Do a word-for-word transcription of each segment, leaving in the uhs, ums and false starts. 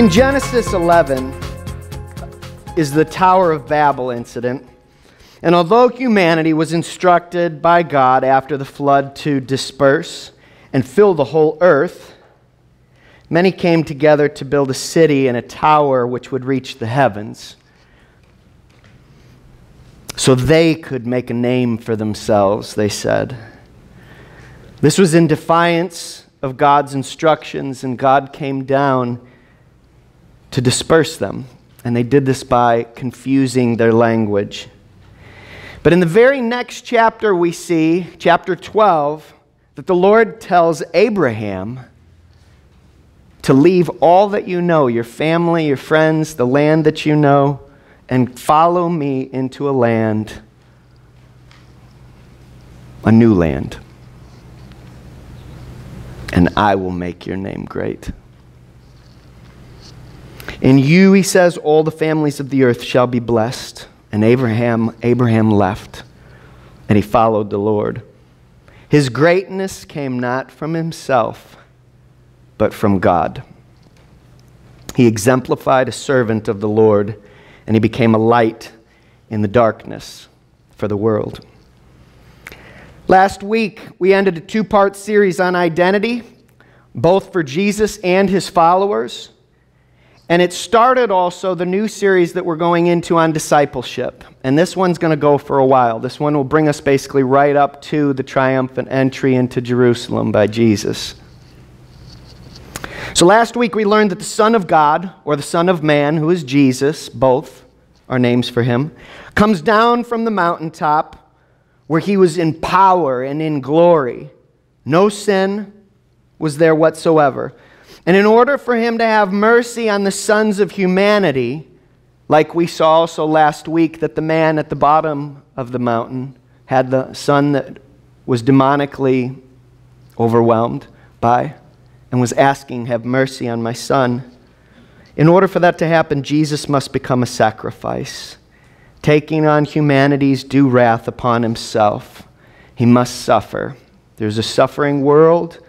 In Genesis eleven is the Tower of Babel incident. And although humanity was instructed by God after the flood to disperse and fill the whole earth, many came together to build a city and a tower which would reach the heavens, so they could make a name for themselves, they said. This was in defiance of God's instructions, and God came down to disperse them. And they did this by confusing their language. But in the very next chapter we see, chapter twelve, that the Lord tells Abraham to leave all that you know, your family, your friends, the land that you know, and follow me into a land, a new land. And I will make your name great. In you, he says, all the families of the earth shall be blessed. And Abraham, Abraham left, and he followed the Lord. His greatness came not from himself, but from God. He exemplified a servant of the Lord, and he became a light in the darkness for the world. Last week, we ended a two-part series on identity, both for Jesus and his followers. And it started also the new series that we're going into on discipleship. And this one's going to go for a while. This one will bring us basically right up to the triumphant entry into Jerusalem by Jesus. So last week we learned that the Son of God, or the Son of Man, who is Jesus, both are names for him, comes down from the mountaintop where he was in power and in glory. No sin was there whatsoever. And in order for him to have mercy on the sons of humanity, like we saw also last week that the man at the bottom of the mountain had the son that was demonically overwhelmed by and was asking, have mercy on my son. In order for that to happen, Jesus must become a sacrifice, taking on humanity's due wrath upon himself. He must suffer. There's a suffering world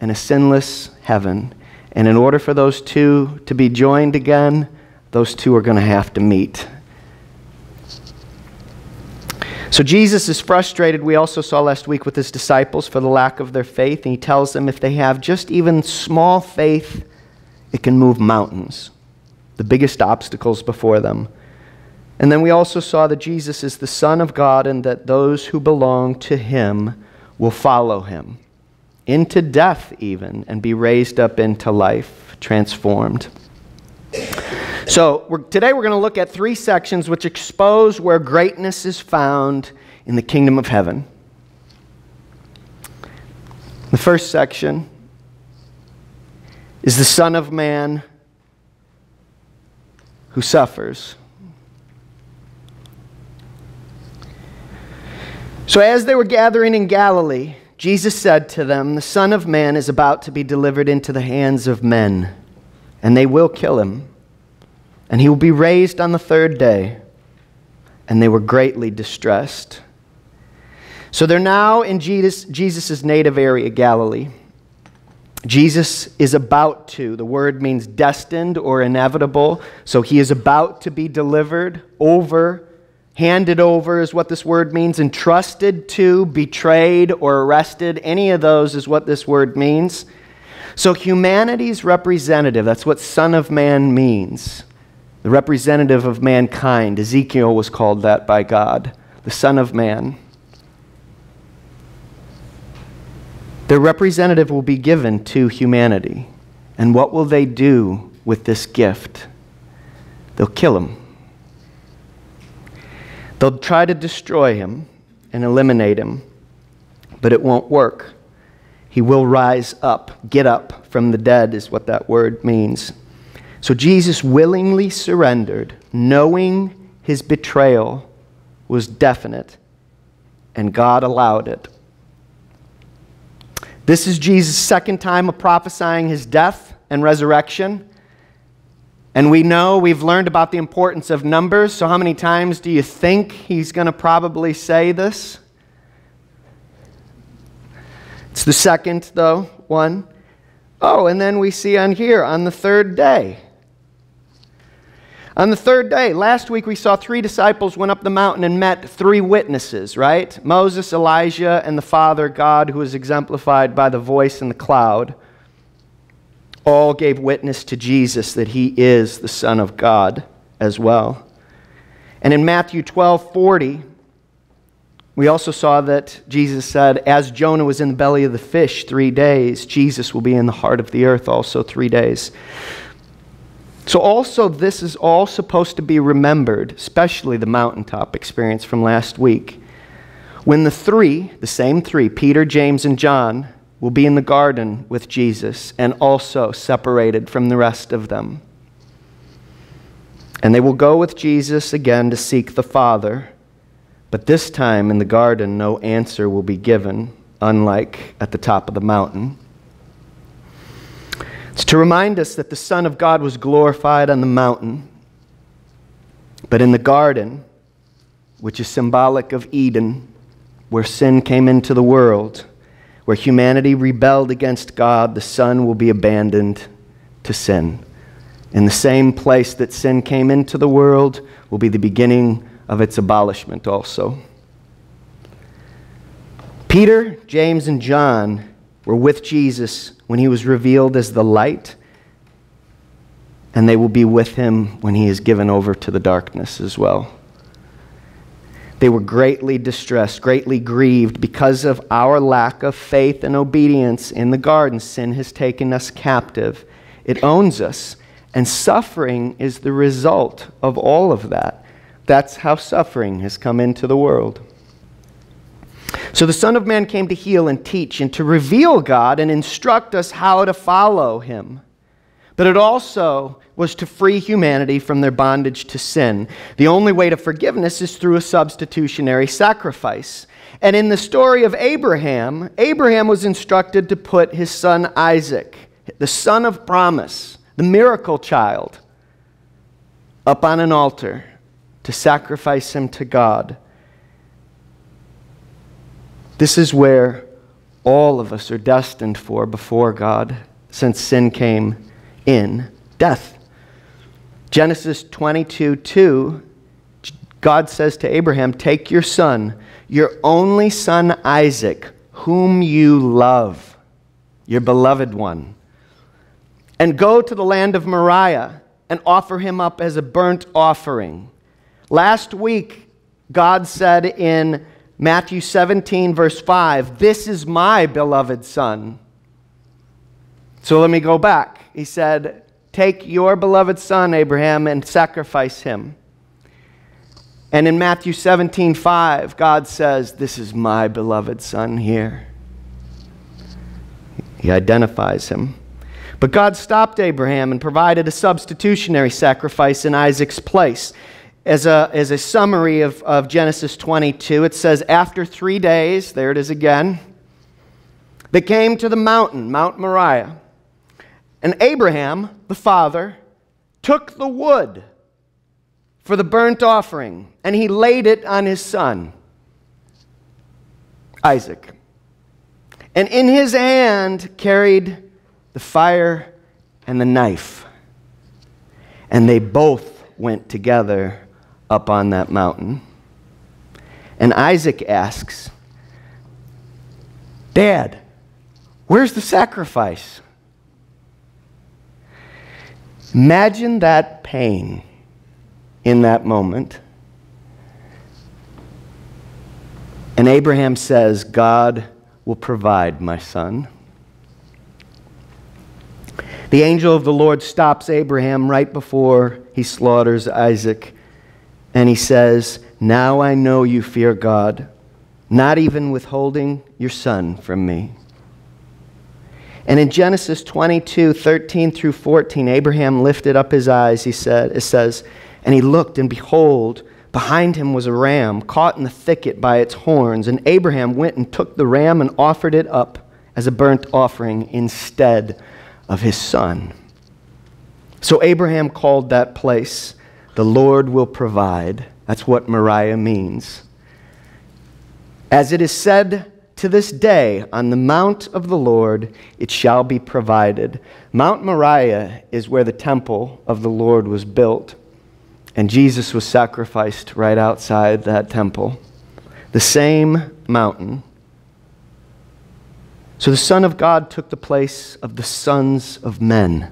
and a sinless heaven. And in order for those two to be joined again, those two are going to have to meet. So Jesus is frustrated, we also saw last week, with his disciples for the lack of their faith. And he tells them if they have just even small faith, it can move mountains, the biggest obstacles before them. And then we also saw that Jesus is the Son of God and that those who belong to him will follow him, into death even, and be raised up into life, transformed. So we're, today we're going to look at three sections which expose where greatness is found in the kingdom of heaven. The first section is the Son of Man who suffers. So as they were gathering in Galilee, Jesus said to them, the Son of Man is about to be delivered into the hands of men, and they will kill him, and he will be raised on the third day. And they were greatly distressed. So they're now in Jesus' Jesus's native area, Galilee. Jesus is about to, the word means destined or inevitable, so he is about to be delivered over. Handed over is what this word means. Entrusted to, betrayed, or arrested. Any of those is what this word means. So humanity's representative, that's what Son of Man means. The representative of mankind. Ezekiel was called that by God. The Son of Man. Their representative will be given to humanity. And what will they do with this gift? They'll kill him. They'll try to destroy him and eliminate him, but it won't work. He will rise up, get up from the dead is what that word means. So Jesus willingly surrendered, knowing his betrayal was definite, and God allowed it. This is Jesus' second time of prophesying his death and resurrection. And we know, we've learned about the importance of numbers, so how many times do you think he's going to probably say this? It's the second, though, one. Oh, and then we see on here, on the third day, On the third day, last week we saw three disciples went up the mountain and met three witnesses, right? Moses, Elijah, and the Father, God, who is exemplified by the voice in the cloud. All gave witness to Jesus that he is the Son of God as well. And in Matthew twelve forty, we also saw that Jesus said, as Jonah was in the belly of the fish three days, Jesus will be in the heart of the earth also three days. So also, this is all supposed to be remembered, especially the mountaintop experience from last week, when the three, the same three, Peter, James, and John, will be in the garden with Jesus and also separated from the rest of them. And they will go with Jesus again to seek the Father, but this time in the garden, no answer will be given, unlike at the top of the mountain. It's to remind us that the Son of God was glorified on the mountain, but in the garden, which is symbolic of Eden, where sin came into the world, where humanity rebelled against God, the Son will be abandoned to sin. In the same place that sin came into the world will be the beginning of its abolishment also. Peter, James, and John were with Jesus when he was revealed as the light, and they will be with him when he is given over to the darkness as well. They were greatly distressed, greatly grieved because of our lack of faith and obedience in the garden. Sin has taken us captive. It owns us, and suffering is the result of all of that. That's how suffering has come into the world. So the Son of Man came to heal and teach and to reveal God and instruct us how to follow him. But it also was to free humanity from their bondage to sin. The only way to forgiveness is through a substitutionary sacrifice. And in the story of Abraham, Abraham was instructed to put his son Isaac, the son of promise, the miracle child, up on an altar to sacrifice him to God. This is where all of us are destined for before God, since sin came in death. Genesis twenty-two two, God says to Abraham, "Take your son, your only son Isaac, whom you love, your beloved one, and go to the land of Moriah and offer him up as a burnt offering." Last week, God said in Matthew seventeen, verse five, "This is my beloved son." So let me go back. He said, "Take your beloved son, Abraham, and sacrifice him." And in Matthew seventeen, five, God says, "This is my beloved son here." He identifies him. But God stopped Abraham and provided a substitutionary sacrifice in Isaac's place. As a, as a summary of, of Genesis twenty-two, it says, after three days, there it is again, they came to the mountain, Mount Moriah. And Abraham, the father, took the wood for the burnt offering, and he laid it on his son, Isaac. And in his hand carried the fire and the knife. And they both went together up on that mountain. And Isaac asks, "Dad, where's the sacrifice?" Imagine that pain in that moment. And Abraham says, "God will provide, my son." The angel of the Lord stops Abraham right before he slaughters Isaac. And he says, "Now I know you fear God, not even withholding your son from me." And in Genesis twenty-two, thirteen through fourteen, Abraham lifted up his eyes, he said, it says, "And he looked, and behold, behind him was a ram caught in the thicket by its horns. And Abraham went and took the ram and offered it up as a burnt offering instead of his son." So Abraham called that place, "The Lord will provide." That's what Moriah means. As it is said to this day, on the mount of the Lord, it shall be provided. Mount Moriah is where the temple of the Lord was built. and Jesus was sacrificed right outside that temple, the same mountain. So the Son of God took the place of the sons of men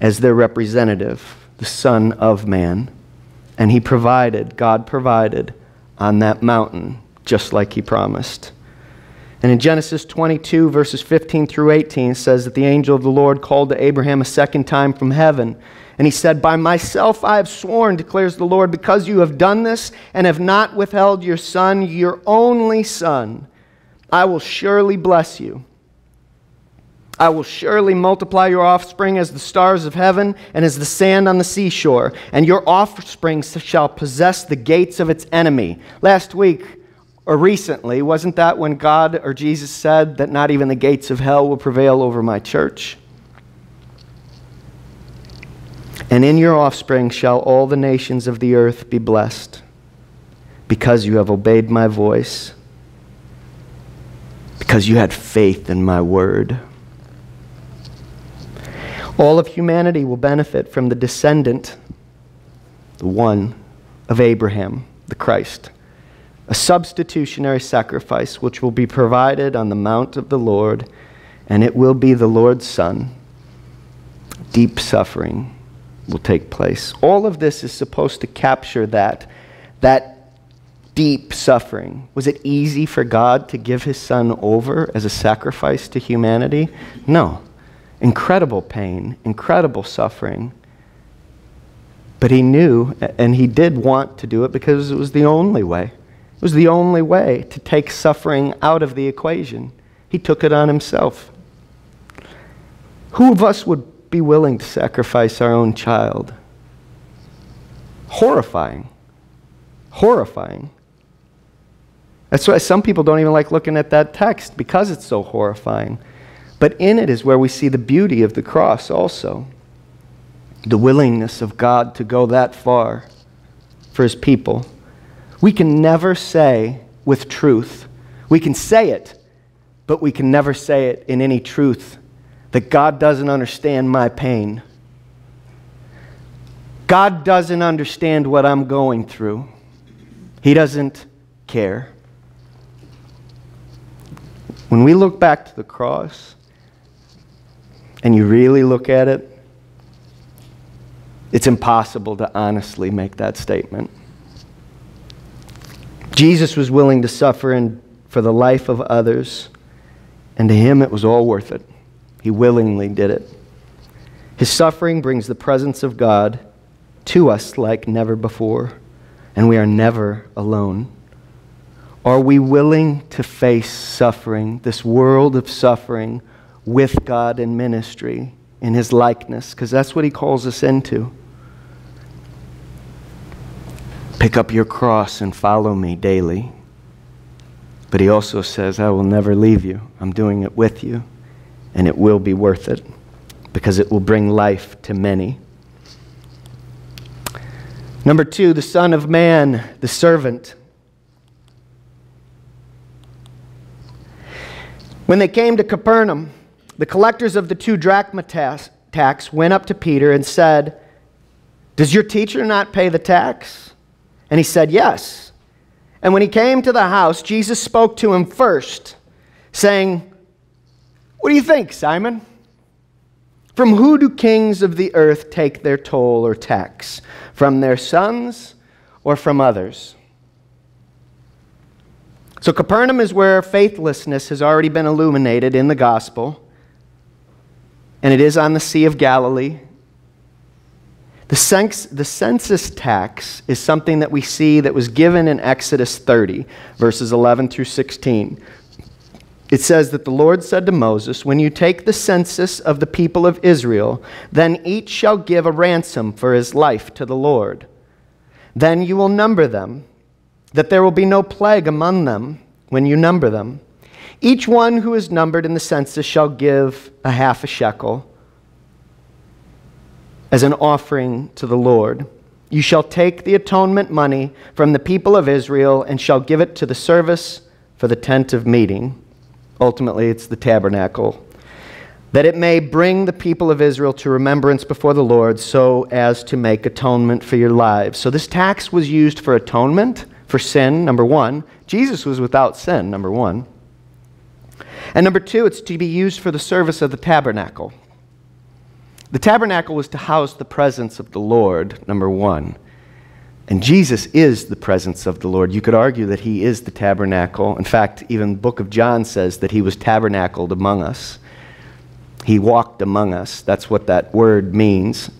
as their representative, the Son of Man, and he provided, God provided on that mountain, just like he promised. And in Genesis twenty-two, verses fifteen through eighteen, it says that the angel of the Lord called to Abraham a second time from heaven. And he said, "By myself I have sworn, declares the Lord, because you have done this and have not withheld your son, your only son. I will surely bless you. I will surely multiply your offspring as the stars of heaven and as the sand on the seashore. And your offspring shall possess the gates of its enemy." Last week, or recently, wasn't that when God or Jesus said that not even the gates of hell will prevail over my church? "And in your offspring shall all the nations of the earth be blessed, because you have obeyed my voice, because you had faith in my word." All of humanity will benefit from the descendant, the one of Abraham, the Christ, a substitutionary sacrifice which will be provided on the mount of the Lord, and it will be the Lord's Son. Deep suffering will take place. All of this is supposed to capture that, that deep suffering. Was it easy for God to give his Son over as a sacrifice to humanity? No. Incredible pain, incredible suffering. But he knew, and he did want to do it because it was the only way. It was the only way to take suffering out of the equation. He took it on himself. Who of us would be willing to sacrifice our own child? Horrifying. Horrifying. That's why some people don't even like looking at that text, because it's so horrifying. But in it is where we see the beauty of the cross also. The willingness of God to go that far for his people. We can never say with truth, we can say it, but we can never say it in any truth, that God doesn't understand my pain. God doesn't understand what I'm going through. He doesn't care. When we look back to the cross, and you really look at it, it's impossible to honestly make that statement. Jesus was willing to suffer and for the life of others, and to him it was all worth it. He willingly did it. His suffering brings the presence of God to us like never before, and we are never alone. Are we willing to face suffering, this world of suffering, with God in ministry, in his likeness? Because that's what he calls us into. Pick up your cross and follow me daily. But he also says, I will never leave you. I'm doing it with you. And it will be worth it, because it will bring life to many. Number two, the Son of Man, the servant. When they came to Capernaum, the collectors of the two drachma tax went up to Peter and said, "Does your teacher not pay the tax?" And he said, "Yes." And when he came to the house, Jesus spoke to him first, saying, "What do you think, Simon? From who do kings of the earth take their toll or tax? From their sons or from others?" So Capernaum is where faithlessness has already been illuminated in the gospel, and it is on the Sea of Galilee. The census tax is something that we see that was given in Exodus thirty, verses eleven through sixteen. It says that the Lord said to Moses, "When you take the census of the people of Israel, then each shall give a ransom for his life to the Lord. Then you will number them, that there will be no plague among them when you number them. Each one who is numbered in the census shall give a half a shekel as an offering to the Lord. You shall take the atonement money from the people of Israel and shall give it to the service for the tent of meeting." Ultimately, it's the tabernacle. that it may bring the people of Israel to remembrance before the Lord, so as to make atonement for your lives. So this tax was used for atonement, for sin, number one. Jesus was without sin, number one. And number two, it's to be used for the service of the tabernacle. The tabernacle was to house the presence of the Lord, number one. And Jesus is the presence of the Lord. You could argue that he is the tabernacle. In fact, even the book of John says that he was tabernacled among us. He walked among us. That's what that word means.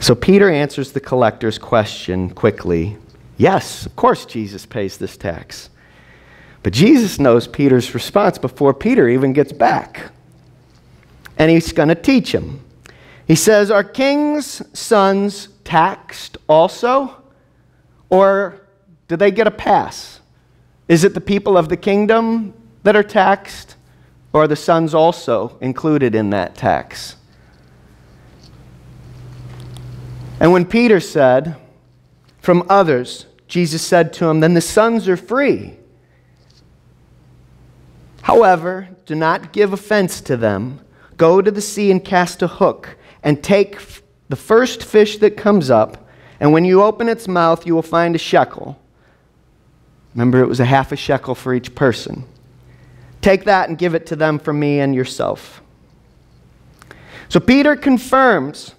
So Peter answers the collector's question quickly. Yes, of course Jesus pays this tax. But Jesus knows Peter's response before Peter even gets back. And he's going to teach him. He says, are kings' sons taxed also? Or do they get a pass? Is it the people of the kingdom that are taxed? Or are the sons also included in that tax? And when Peter said, from others, Jesus said to him, then the sons are free. However, do not give offense to them. Go to the sea and cast a hook, and take the first fish that comes up, and when you open its mouth, you will find a shekel. Remember, it was a half a shekel for each person. Take that and give it to them for me and yourself. So Peter confirms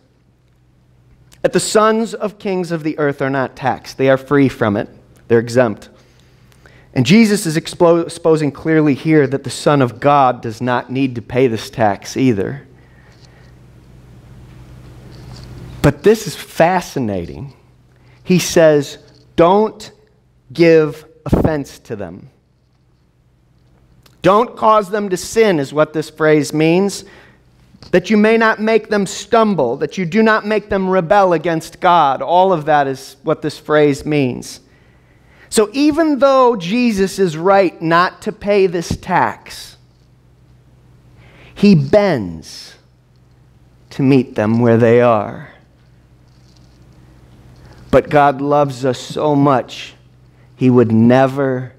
that the sons of kings of the earth are not taxed. They are free from it. They're exempt. And Jesus is exposing clearly here that the Son of God does not need to pay this tax either. But this is fascinating. He says, don't give offense to them. Don't cause them to sin is what this phrase means. That you may not make them stumble. That you do not make them rebel against God. All of that is what this phrase means. So even though Jesus is right not to pay this tax, he bends to meet them where they are. But God loves us so much, he would never,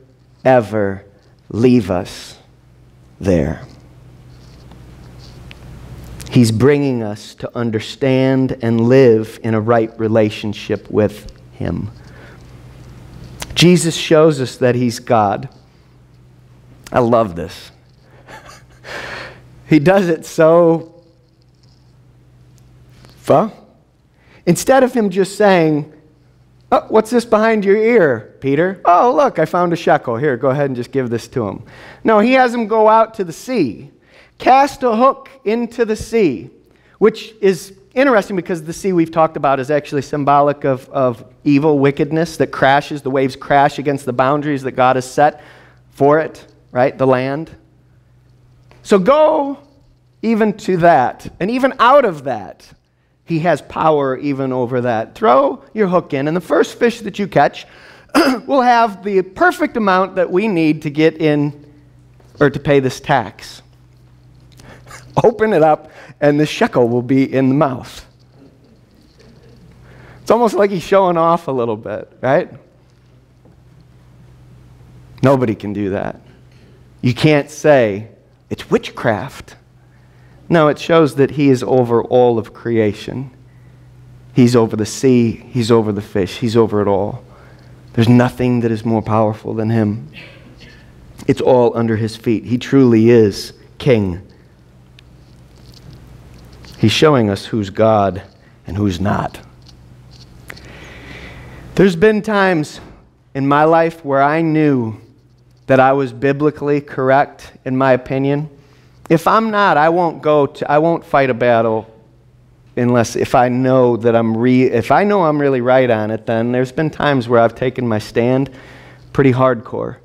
ever leave us there. He's bringing us to understand and live in a right relationship with him. Jesus shows us that he's God. I love this. He does it so, well, instead of him just saying, oh, what's this behind your ear, Peter? Oh, look, I found a shekel. Here, go ahead and just give this to him. No, he has him go out to the sea. Cast a hook into the sea, which is interesting because the sea we've talked about is actually symbolic of, of evil, wickedness that crashes. The waves crash against the boundaries that God has set for it, right? The land. So go even to that. And even out of that, he has power even over that. Throw your hook in, and the first fish that you catch will have the perfect amount that we need to get in or to pay this tax. Open it up, and the shekel will be in the mouth. It's almost like he's showing off a little bit, right? Nobody can do that. You can't say, it's witchcraft. No, it shows that he is over all of creation. He's over the sea. He's over the fish. He's over it all. There's nothing that is more powerful than him. It's all under his feet. He truly is king. He's showing us who's God and who's not. There's been times in my life where I knew that I was biblically correct, in my opinion. If I'm not, I won't go to, I won't fight a battle unless if I know that I'm re, if I know I'm really right on it, then there's been times where I've taken my stand pretty hardcore.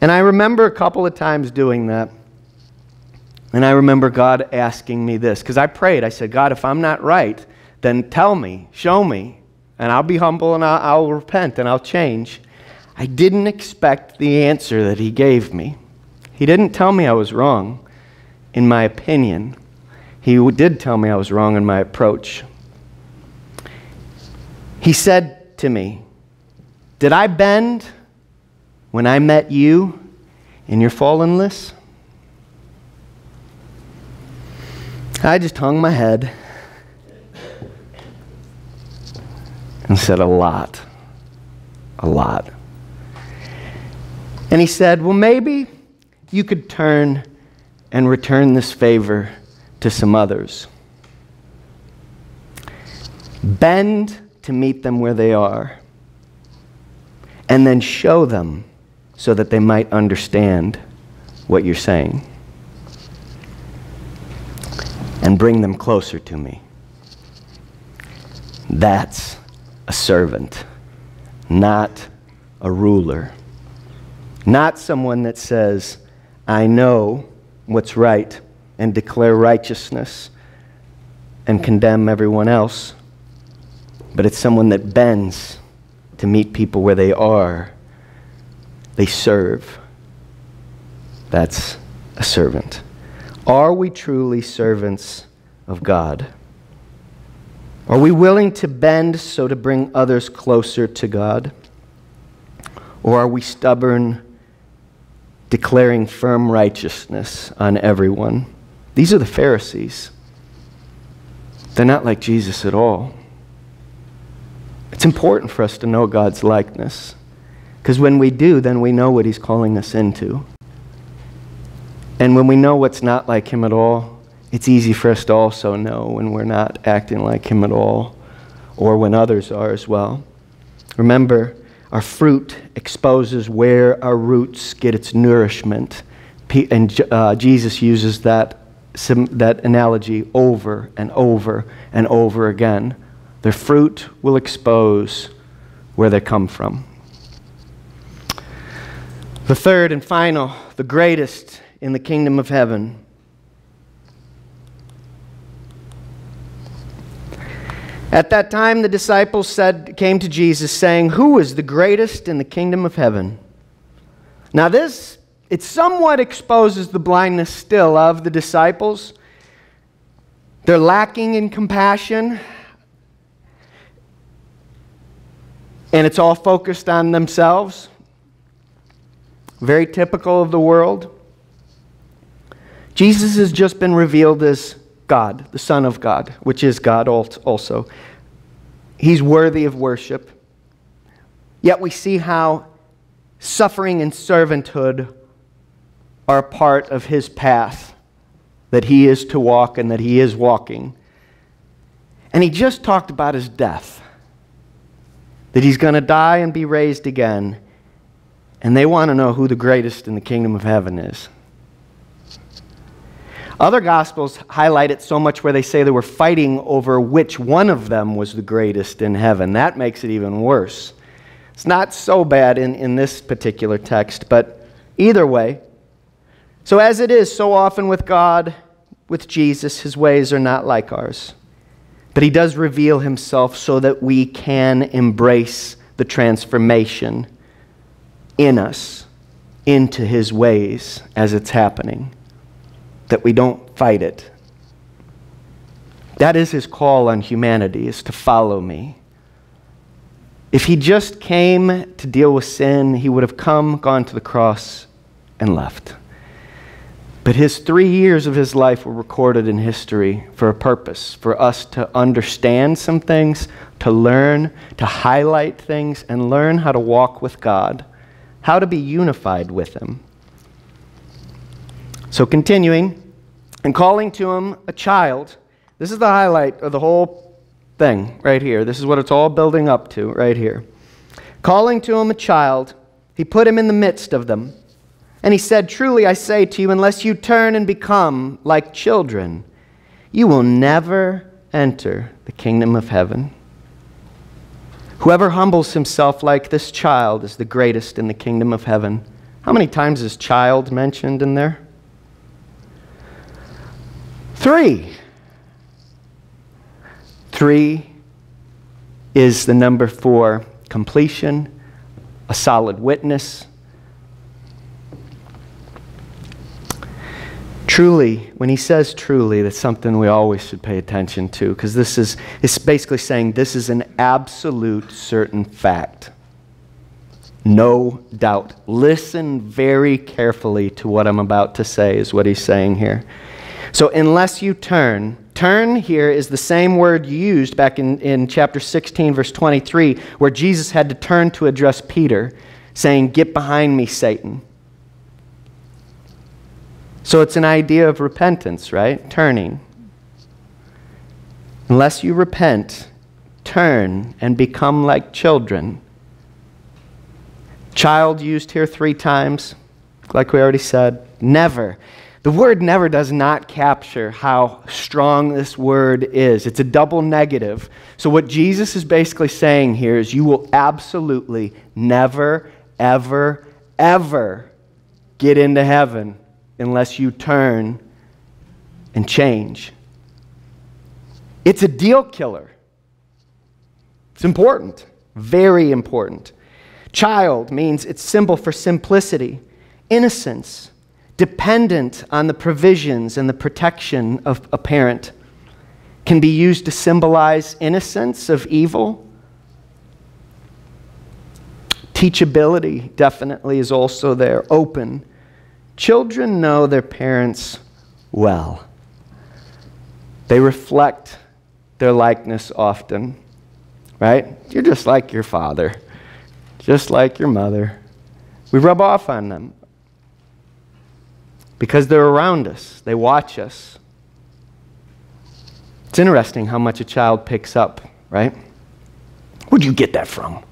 And I remember a couple of times doing that. And I remember God asking me this, because I prayed. I said, God, if I'm not right, then tell me, show me, and I'll be humble and I'll, I'll repent and I'll change. I didn't expect the answer that he gave me. He didn't tell me I was wrong in my opinion. He did tell me I was wrong in my approach. He said to me, did I bend when I met you? in your fallenness? I just hung my head and said a lot, a lot. And he said, well, maybe you could turn and return this favor to some others. Bend to meet them where they are, and then show them so that they might understand what you're saying. And bring them closer to me. That's a servant, not a ruler. Not someone that says, I know what's right and declare righteousness and condemn everyone else. But it's someone that bends to meet people where they are. They serve. That's a servant. Are we truly servants of God? Are we willing to bend so to bring others closer to God? Or are we stubborn, declaring firm righteousness on everyone? These are the Pharisees. They're not like Jesus at all. It's important for us to know God's likeness, because when we do, then we know what He's calling us into. And when we know what's not like Him at all, it's easy for us to also know when we're not acting like Him at all, or when others are as well. Remember, our fruit exposes where our roots get its nourishment. And uh, Jesus uses that, that analogy over and over and over again. Their fruit will expose where they come from. The third and final, the greatest in the kingdom of heaven. At that time, the disciples said, came to Jesus saying, who is the greatest in the kingdom of heaven? Now this, it somewhat exposes the blindness still of the disciples. They're lacking in compassion. And it's all focused on themselves. Very typical of the world. Jesus has just been revealed as God, the Son of God, which is God also. He's worthy of worship. Yet we see how suffering and servanthood are a part of His path that He is to walk and that He is walking. And He just talked about His death, that He's going to die and be raised again. And they want to know who the greatest in the kingdom of heaven is. Other Gospels highlight it so much where they say they were fighting over which one of them was the greatest in heaven. That makes it even worse. It's not so bad in, in this particular text, but either way. So as it is so often with God, with Jesus, His ways are not like ours. But He does reveal Himself so that we can embrace the transformation in us, into His ways as it's happening. That we don't fight it. That is His call on humanity, is to follow me. If He just came to deal with sin, He would have come, gone to the cross, and left. But His three years of His life were recorded in history for a purpose, for us to understand some things, to learn, to highlight things, and learn how to walk with God, how to be unified with Him. So continuing, and calling to Him a child. This is the highlight of the whole thing right here. This is what it's all building up to right here. Calling to Him a child, He put him in the midst of them. And He said, truly I say to you, unless you turn and become like children, you will never enter the kingdom of heaven. Whoever humbles himself like this child is the greatest in the kingdom of heaven. How many times is child mentioned in there? Three. Three is the number for completion, a solid witness. Truly, when He says truly, that's something we always should pay attention to, because this is, it's basically saying this is an absolute certain fact. no doubt. Listen very carefully to what I'm about to say is what he's saying here. So unless you turn, turn here is the same word used back in, in chapter sixteen, verse twenty-three, where Jesus had to turn to address Peter, saying, "Get behind me, Satan." So it's an idea of repentance, right? Turning. Unless you repent, turn and become like children. Child used here three times, like we already said. Never. The word never does not capture how strong this word is. It's a double negative. So what Jesus is basically saying here is you will absolutely never, ever, ever get into heaven unless you turn and change. It's a deal killer. It's important, very important. Child means it's symbol for simplicity, innocence, dependent on the provisions and the protection of a parent. Can be used to symbolize innocence of evil. Teachability definitely is also there, open. Children know their parents well. They reflect their likeness often, right? You're just like your father, just like your mother. We rub off on them because they're around us. They watch us. It's interesting how much a child picks up, right? Where'd you get that from?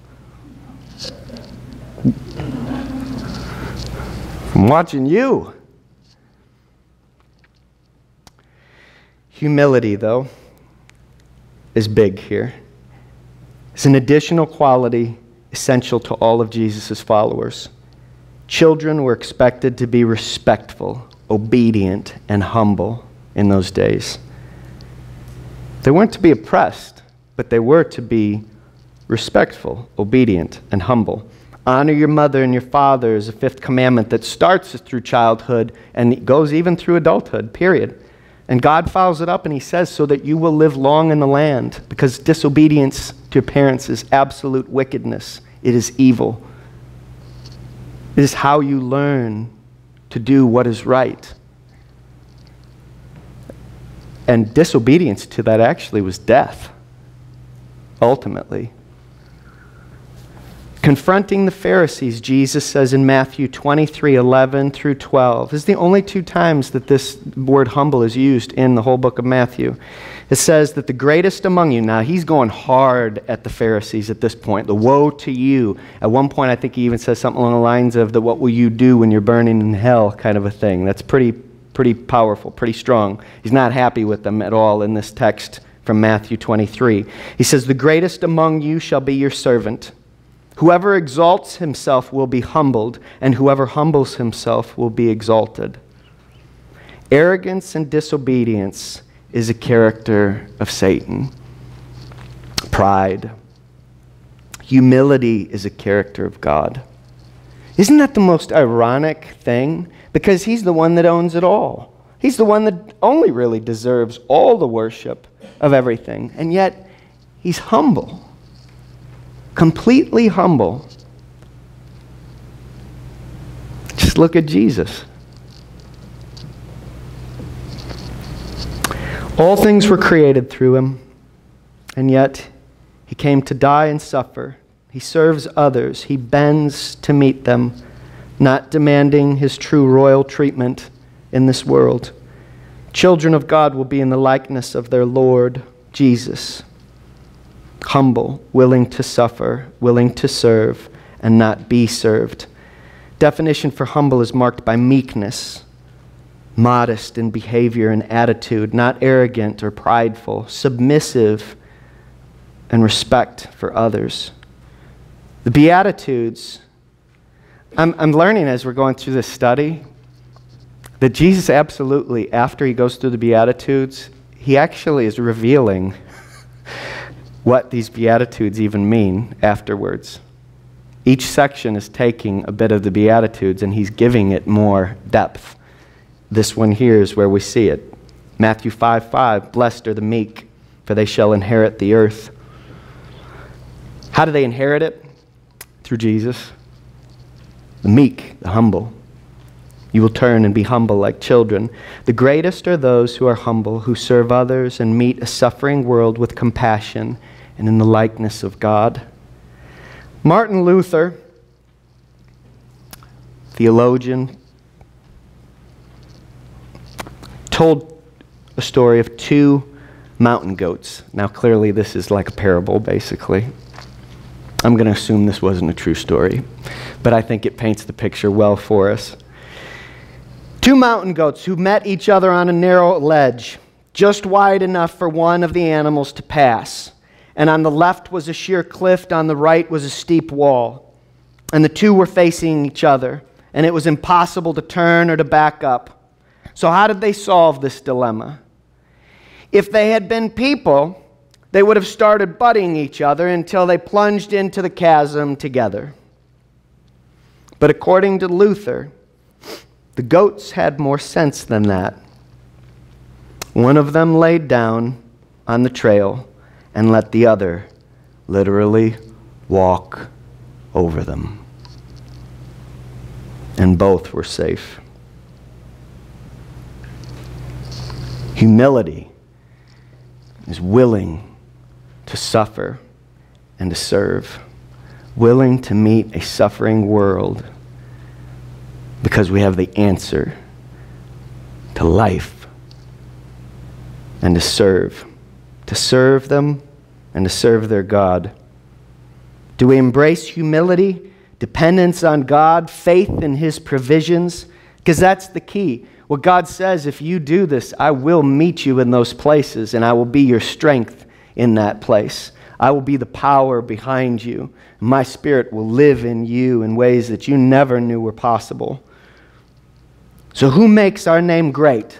I'm watching you. Humility, though, is big here. It's an additional quality essential to all of Jesus' followers. Children were expected to be respectful, obedient, and humble in those days. They weren't to be oppressed, but they were to be respectful, obedient, and humble. Honor your mother and your father is a fifth commandment that starts through childhood and goes even through adulthood, period. And God follows it up and he says, so that you will live long in the land, because disobedience to your parents is absolute wickedness. It is evil. It is how you learn to do what is right. And disobedience to that actually was death, ultimately. Confronting the Pharisees, Jesus says in Matthew twenty-three, eleven through twelve. This is the only two times that this word humble is used in the whole book of Matthew. It says that the greatest among you, now he's going hard at the Pharisees at this point, the woe to you. At one point I think he even says something along the lines of the what will you do when you're burning in hell kind of a thing. That's pretty, pretty powerful, pretty strong. He's not happy with them at all in this text from Matthew twenty-three. He says, the greatest among you shall be your servant. Whoever exalts himself will be humbled, and whoever humbles himself will be exalted. Arrogance and disobedience is a character of Satan. Pride. Humility is a character of God. Isn't that the most ironic thing? Because he's the one that owns it all. He's the one that only really deserves all the worship of everything, and yet he's humble. Completely humble. Just look at Jesus. All things were created through him, and yet he came to die and suffer. He serves others. He bends to meet them, not demanding his true royal treatment in this world. Children of God will be in the likeness of their Lord Jesus. Humble, willing to suffer, willing to serve, and not be served. Definition for humble is marked by meekness, modest in behavior and attitude, not arrogant or prideful, submissive, and respect for others. The Beatitudes, I'm, I'm learning as we're going through this study that Jesus absolutely, after he goes through the Beatitudes, he actually is revealing what these Beatitudes even mean afterwards. Each section is taking a bit of the Beatitudes and he's giving it more depth. This one here is where we see it. Matthew five, five, blessed are the meek, for they shall inherit the earth. How do they inherit it? Through Jesus. the meek, the humble. You will turn and be humble like children. The greatest are those who are humble, who serve others and meet a suffering world with compassion and in the likeness of God. Martin Luther, theologian, told a story of two mountain goats. Now clearly this is like a parable, basically. I'm going to assume this wasn't a true story, but I think it paints the picture well for us. Two mountain goats who met each other on a narrow ledge, just wide enough for one of the animals to pass. And on the left was a sheer cliff, on the right was a steep wall. And the two were facing each other, and it was impossible to turn or to back up. So how did they solve this dilemma? If they had been people, they would have started butting each other until they plunged into the chasm together. But according to Luther, the goats had more sense than that. One of them laid down on the trail and let the other literally walk over them. And both were safe. Humility is willing to suffer and to serve, willing to meet a suffering world, because we have the answer to life and to serve, to serve them and to serve their God. Do we embrace humility, dependence on God, faith in His provisions? Because that's the key. What God says, if you do this, I will meet you in those places and I will be your strength in that place. I will be the power behind you. My Spirit will live in you in ways that you never knew were possible. So who makes our name great?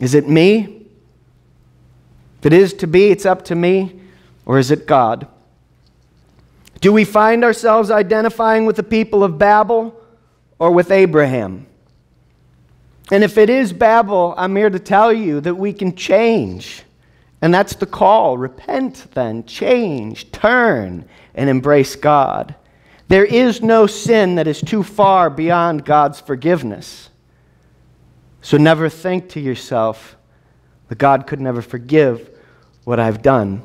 Is it me? If it is to be, it's up to me. Or is it God? Do we find ourselves identifying with the people of Babel or with Abraham? And if it is Babel, I'm here to tell you that we can change. And that's the call. Repent then, change, turn, and embrace God. There is no sin that is too far beyond God's forgiveness. So never think to yourself that God could never forgive what I've done.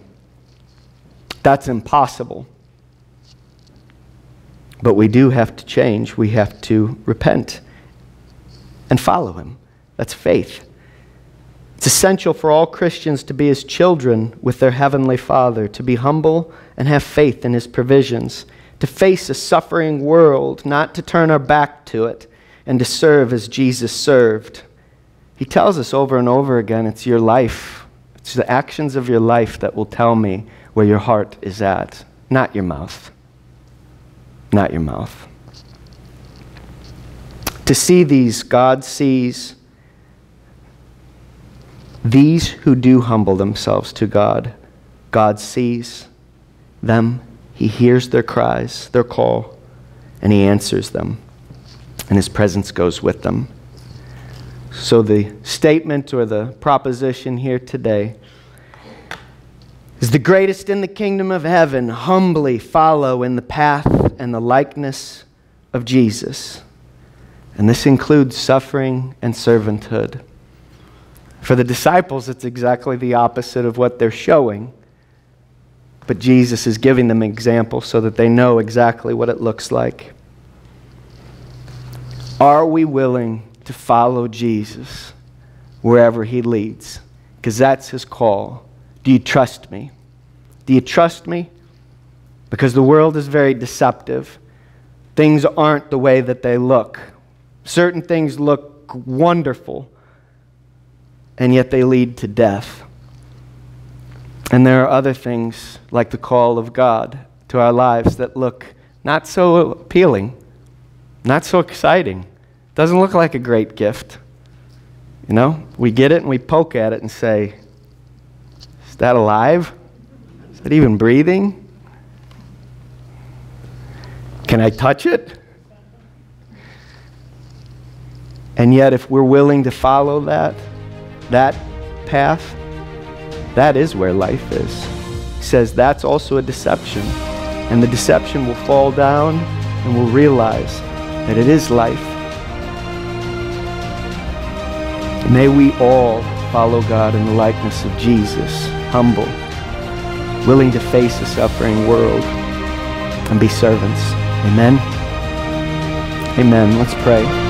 That's impossible. But we do have to change. We have to repent and follow Him. That's faith. It's essential for all Christians to be His children with their Heavenly Father, to be humble and have faith in His provisions, to face a suffering world, not to turn our back to it, and to serve as Jesus served. He tells us over and over again, it's your life, it's the actions of your life that will tell me where your heart is at, not your mouth, not your mouth. To see these, God sees these who do humble themselves to God. God sees them. He hears their cries, their call, and He answers them. And His presence goes with them. So the statement or the proposition here today is the greatest in the kingdom of heaven humbly follow in the path and the likeness of Jesus. And this includes suffering and servanthood. For the disciples, it's exactly the opposite of what they're showing. But Jesus is giving them an example so that they know exactly what it looks like. Are we willing to follow Jesus wherever He leads? Because that's His call. Do you trust me? Do you trust me? Because the world is very deceptive. Things aren't the way that they look. Certain things look wonderful, and yet they lead to death. And there are other things, like the call of God to our lives, that look not so appealing, not so exciting. Doesn't look like a great gift. You know, we get it and we poke at it and say, is that alive? Is that even breathing? Can I touch it? And yet, if we're willing to follow that, that path, that is where life is. He says that's also a deception. And the deception will fall down and will realize that it is life. May we all follow God in the likeness of Jesus, humble, willing to face a suffering world, and be servants. Amen. Amen. Let's pray.